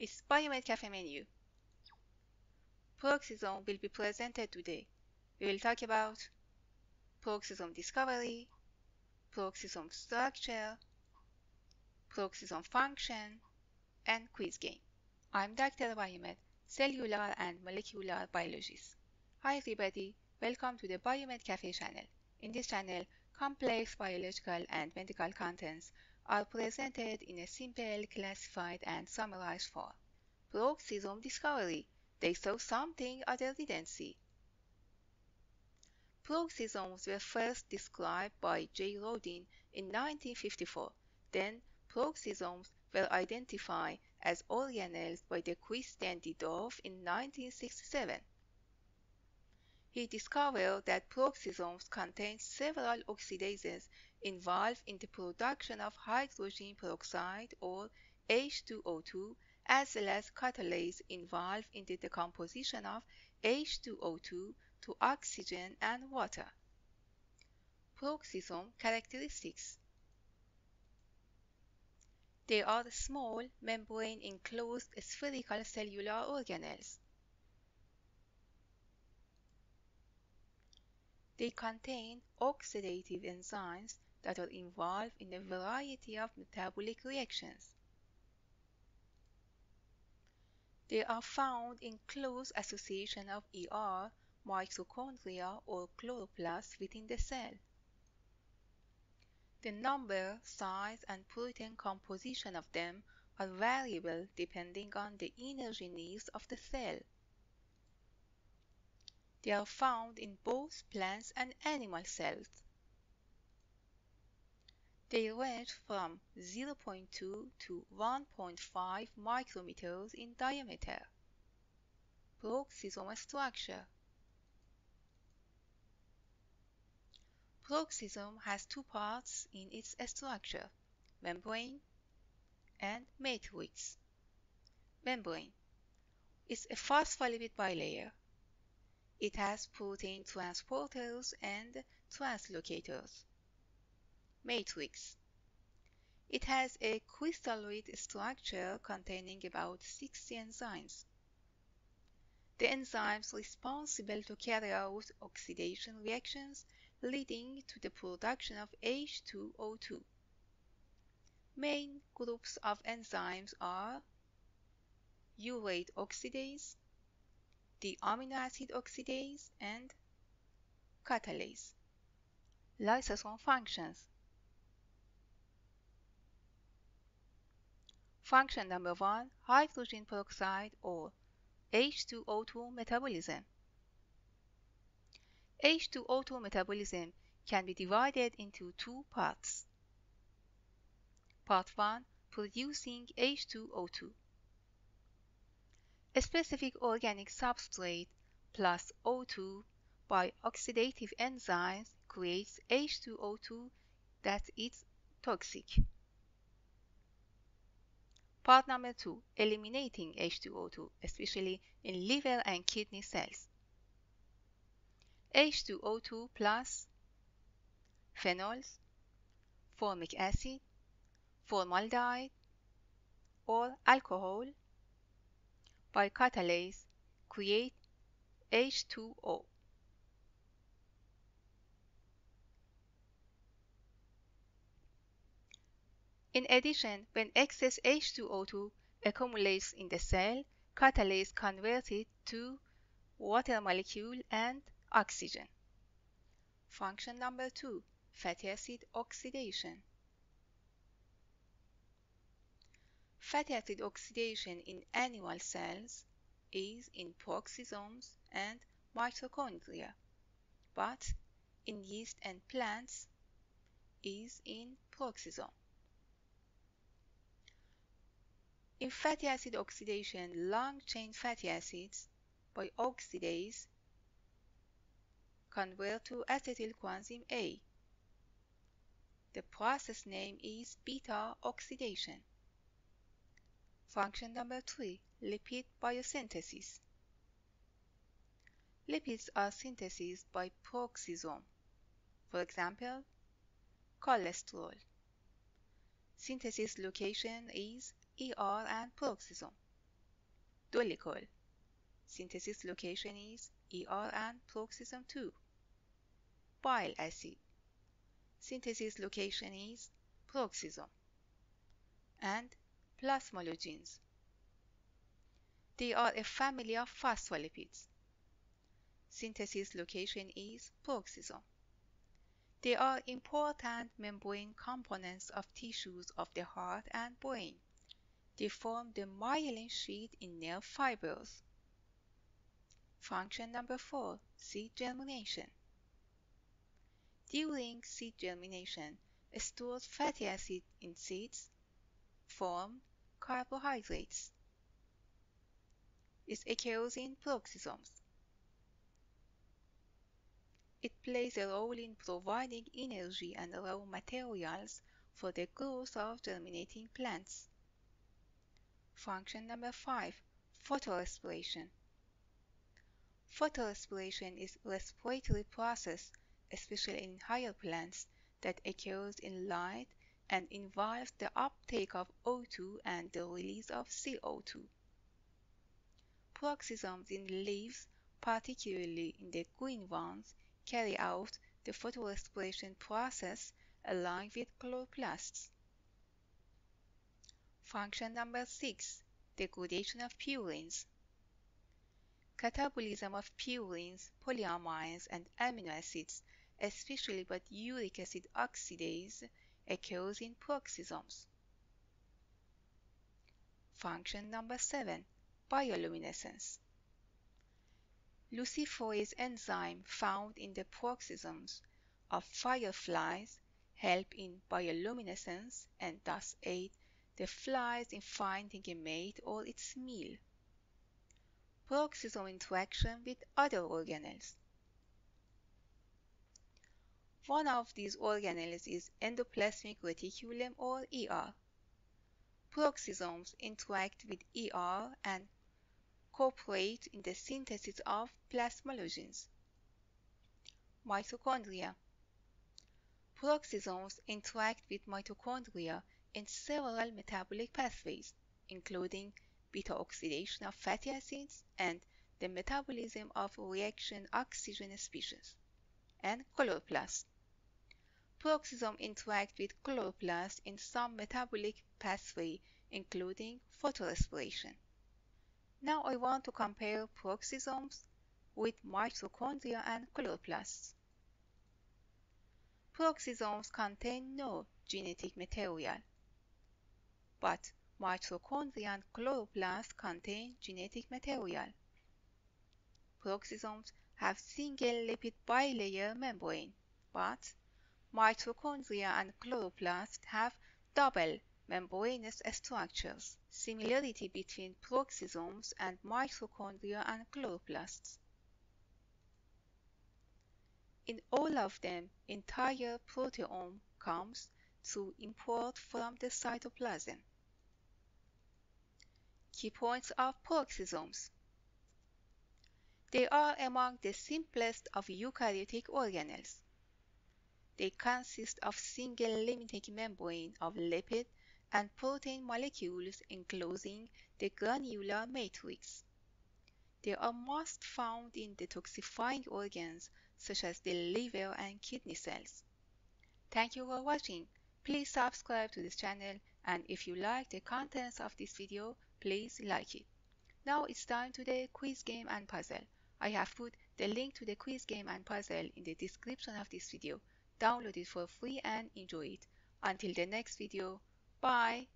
its Biomed Cafe menu. Peroxisome will be presented today. We will talk about peroxisome discovery, peroxisome structure, peroxisome function, and quiz game. I'm Dr. Biomed, cellular and molecular biologist. Hi everybody, welcome to the Biomed Cafe channel. In this channel, complex biological and medical contents are presented in a simple, classified, and summarized form. Peroxisome discovery. They saw something others didn't see. Peroxisomes were first described by J. Rodin in 1954. Then, peroxisomes were identified as organelles by the Christian Didolf in 1967. He discovered that peroxisomes contain several oxidases involved in the production of hydrogen peroxide or H2O2, as well as catalase involved in the decomposition of H2O2 to oxygen and water. Peroxisome characteristics. They are small, membrane-enclosed spherical cellular organelles. They contain oxidative enzymes that are involved in a variety of metabolic reactions. They are found in close association of ER, mitochondria, or chloroplasts within the cell. The number, size, and protein composition of them are variable depending on the energy needs of the cell. They are found in both plants and animal cells. They range from 0.2 to 1.5 micrometers in diameter. Peroxisome structure. Peroxisome has two parts in its structure, membrane and matrix. Membrane is a phospholipid bilayer. It has protein transporters and translocators. Matrix. It has a crystalloid structure containing about 60 enzymes. The enzymes responsible to carry out oxidation reactions leading to the production of H2O2. Main groups of enzymes are urate oxidase, the amino acid oxidase, and catalase. Lysosome functions. Function number 1, hydrogen peroxide or H2O2 metabolism. H2O2 metabolism can be divided into two parts. Part 1, producing H2O2. A specific organic substrate plus O2 by oxidative enzymes creates H2O2 that is toxic. Part number 2, eliminating H2O2, especially in liver and kidney cells. H2O2 plus phenols, formic acid, formaldehyde, or alcohol by catalase create H2O. In addition, when excess H2O2 accumulates in the cell, catalase converts it to water molecule and oxygen. Function number 2, fatty acid oxidation. Fatty acid oxidation in animal cells is in peroxisomes and mitochondria, but in yeast and plants is in peroxisome. In fatty acid oxidation, long-chain fatty acids by oxidase convert to acetyl coenzyme A. The process name is beta-oxidation. Function number 3, lipid biosynthesis. Lipids are synthesized by peroxisome, for example, cholesterol. Synthesis location is ER and peroxisome. Dolichol. Synthesis location is ER and Peroxisome 2. Bile acid. Synthesis location is Peroxisome. And Plasmalogens. They are a family of phospholipids. Synthesis location is Peroxisome. They are important membrane components of tissues of the heart and brain. They form the myelin sheath in nerve fibers. Function number 4, seed germination. During seed germination, stored fatty acid in seeds form carbohydrates. It occurs in peroxisomes. It plays a role in providing energy and raw materials for the growth of germinating plants. Function number 5, photorespiration. Photorespiration is a respiratory process, especially in higher plants, that occurs in light and involves the uptake of O2 and the release of CO2. Peroxisomes in leaves, particularly in the green ones, carry out the photorespiration process along with chloroplasts. Function number 6, degradation of purines. Catabolism of purines, polyamines, and amino acids, especially but uric acid oxidase, occurs in peroxisomes. Function number 7, bioluminescence. Luciferase enzyme found in the peroxisomes of fireflies help in bioluminescence and thus aid the flies in finding a mate or its meal. Peroxisome interaction with other organelles. One of these organelles is endoplasmic reticulum or ER. Peroxisomes interact with ER and cooperate in the synthesis of plasmalogens. Mitochondria. Peroxisomes interact with mitochondria in several metabolic pathways, including beta-oxidation of fatty acids and the metabolism of reaction oxygen species, and chloroplasts. Peroxisomes interact with chloroplasts in some metabolic pathway, including photorespiration. Now I want to compare peroxisomes with mitochondria and chloroplasts. Peroxisomes contain no genetic material, but mitochondria and chloroplasts contain genetic material. Peroxisomes have single lipid bilayer membrane, but mitochondria and chloroplasts have double membranous structures. Similarity between peroxisomes and mitochondria and chloroplasts. In all of them, entire proteome comes through import from the cytoplasm. Key points of peroxisomes. They are among the simplest of eukaryotic organelles. They consist of single limiting membrane of lipid and protein molecules enclosing the granular matrix. They are most found in detoxifying organs such as the liver and kidney cells. Thank you for watching. Please subscribe to this channel, and if you like the contents of this video, please like it. Now it's time to the quiz game and puzzle. I have put the link to the quiz game and puzzle in the description of this video. Download it for free and enjoy it. Until the next video, bye!